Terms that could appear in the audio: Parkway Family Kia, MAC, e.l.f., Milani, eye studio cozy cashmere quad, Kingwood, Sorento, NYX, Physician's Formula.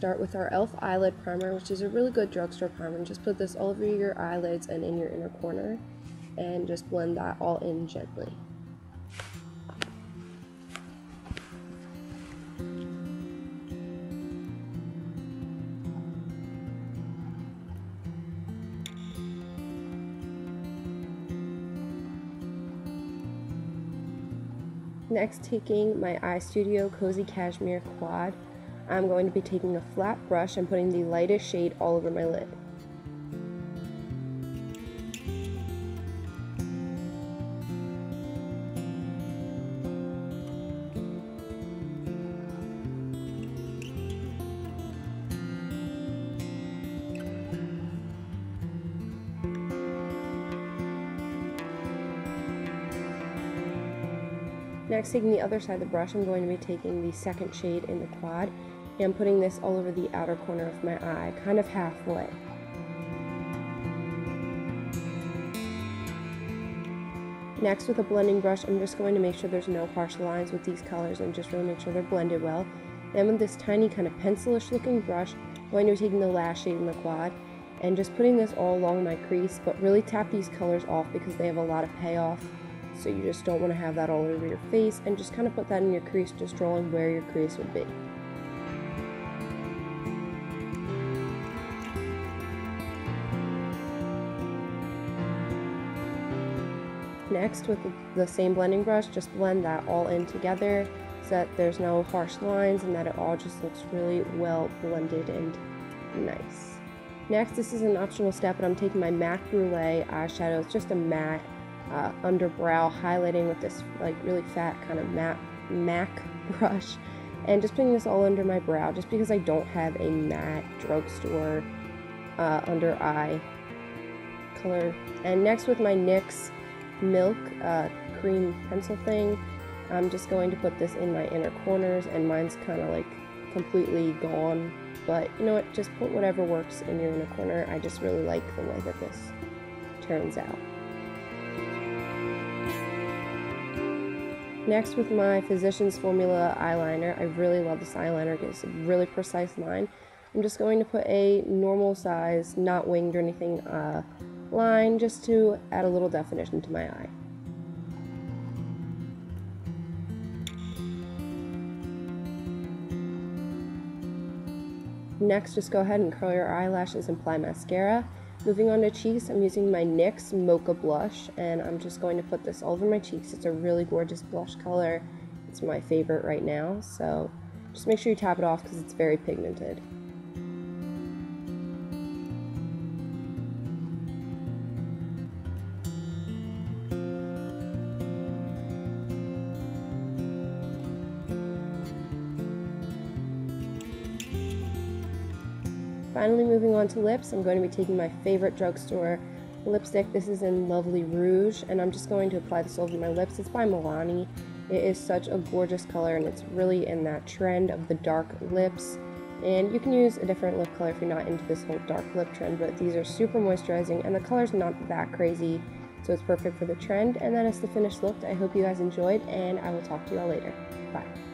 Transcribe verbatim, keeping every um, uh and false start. start with our e l f eyelid primer, which is a really good drugstore primer, and just put this all over your eyelids and in your inner corner, and just blend that all in gently. Next, taking my Eye Studio Cozy Cashmere Quad, I'm going to be taking a flat brush and putting the lightest shade all over my lid. Next, taking the other side of the brush, I'm going to be taking the second shade in the quad and putting this all over the outer corner of my eye, kind of halfway. Next, with a blending brush, I'm just going to make sure there's no harsh lines with these colors and just really make sure they're blended well. Then with this tiny kind of pencilish looking brush, I'm going to be taking the last shade in the quad and just putting this all along my crease, but really tap these colors off because they have a lot of payoff. So you just don't want to have that all over your face, and just kind of put that in your crease, just drawing where your crease would be. Next, with the same blending brush, just blend that all in together so that there's no harsh lines and that it all just looks really well blended and nice. Next, this is an optional step, but I'm taking my MAC Brulee eyeshadow. It's just a MAC. Uh, under brow highlighting with this like really fat kind of matte MAC brush, and just putting this all under my brow just because I don't have a matte drugstore uh, under eye color. And next, with my NYX milk uh, cream pencil thing, I'm just going to put this in my inner corners, and mine's kind of like completely gone, but you know what, just put whatever works in your inner corner. I just really like the way that this turns out. Next, with my Physician's Formula eyeliner, I really love this eyeliner, it gives a really precise line. I'm just going to put a normal size, not winged or anything, uh, line just to add a little definition to my eye. Next, just go ahead and curl your eyelashes and apply mascara. Moving on to cheeks, I'm using my NYX Mocha Blush, and I'm just going to put this all over my cheeks. It's a really gorgeous blush color. It's my favorite right now, so just make sure you tap it off because it's very pigmented. Finally, moving on to lips, I'm going to be taking my favorite drugstore lipstick. This is in Lovely Rouge, and I'm just going to apply this over my lips. It's by Milani. It is such a gorgeous color, and it's really in that trend of the dark lips. And you can use a different lip color if you're not into this whole dark lip trend, but these are super moisturizing, and the color's not that crazy, so it's perfect for the trend. And that is the finished look. I hope you guys enjoyed, and I will talk to you all later. Bye.